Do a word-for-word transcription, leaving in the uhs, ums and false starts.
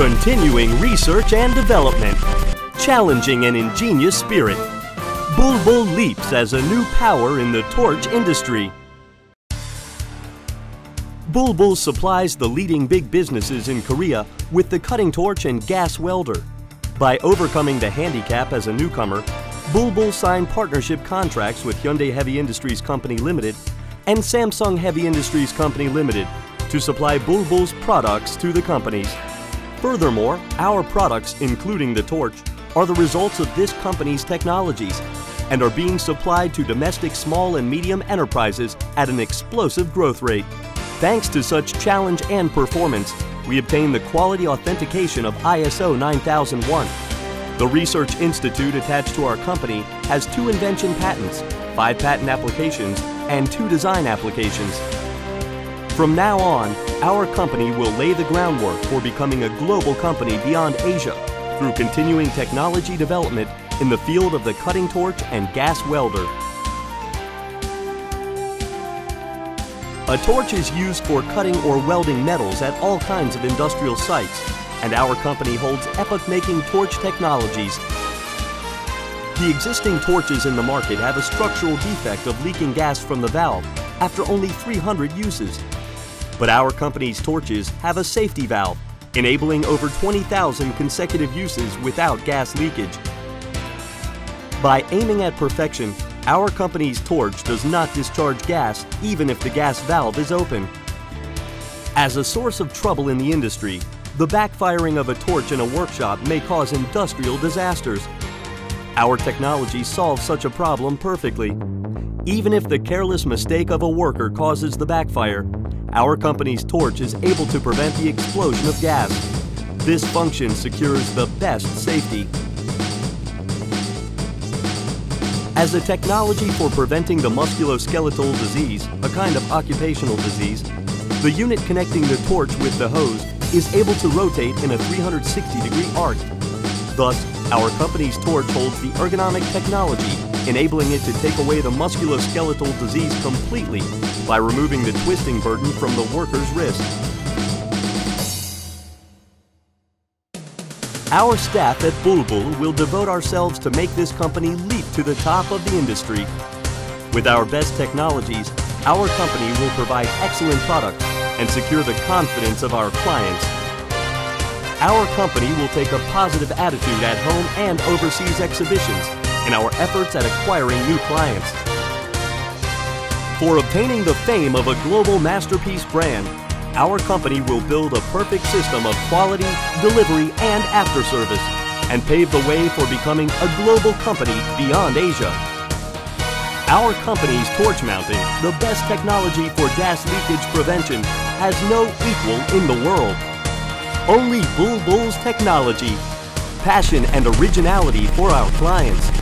Continuing research and development, challenging an ingenious spirit, Bulbul leaps as a new power in the torch industry. Bulbul supplies the leading big businesses in Korea with the cutting torch and gas welder. By overcoming the handicap as a newcomer, Bulbul signed partnership contracts with Hyundai Heavy Industries Company Limited and Samsung Heavy Industries Company Limited to supply Bulbul's products to the companies. Furthermore, our products, including the torch, are the results of this company's technologies and are being supplied to domestic small and medium enterprises at an explosive growth rate. Thanks to such challenge and performance, we obtain the quality authentication of I S O nine thousand one. The Research Institute attached to our company has two invention patents, five patent applications, and two design applications. From now on, our company will lay the groundwork for becoming a global company beyond Asia through continuing technology development in the field of the cutting torch and gas welder. A torch is used for cutting or welding metals at all kinds of industrial sites, and our company holds epoch-making torch technologies. The existing torches in the market have a structural defect of leaking gas from the valve after only three hundred uses. But our company's torches have a safety valve, enabling over twenty thousand consecutive uses without gas leakage. By aiming at perfection, our company's torch does not discharge gas even if the gas valve is open. As a source of trouble in the industry, the backfiring of a torch in a workshop may cause industrial disasters. Our technology solves such a problem perfectly. Even if the careless mistake of a worker causes the backfire, our company's torch is able to prevent the explosion of gas. This function secures the best safety. As a technology for preventing the musculoskeletal disease, a kind of occupational disease, the unit connecting the torch with the hose is able to rotate in a three hundred sixty degree arc. Thus, our company's torch holds the ergonomic technology, enabling it to take away the musculoskeletal disease completely by removing the twisting burden from the worker's wrist. Our staff at Bulbul will devote ourselves to make this company leap to the top of the industry. With our best technologies, our company will provide excellent products and secure the confidence of our clients. Our company will take a positive attitude at home and overseas exhibitions in our efforts at acquiring new clients. For obtaining the fame of a global masterpiece brand, our company will build a perfect system of quality, delivery, and after service, and pave the way for becoming a global company beyond Asia. Our company's torch mounting, the best technology for gas leakage prevention, has no equal in the world. Only Bulbul's technology, passion and originality for our clients.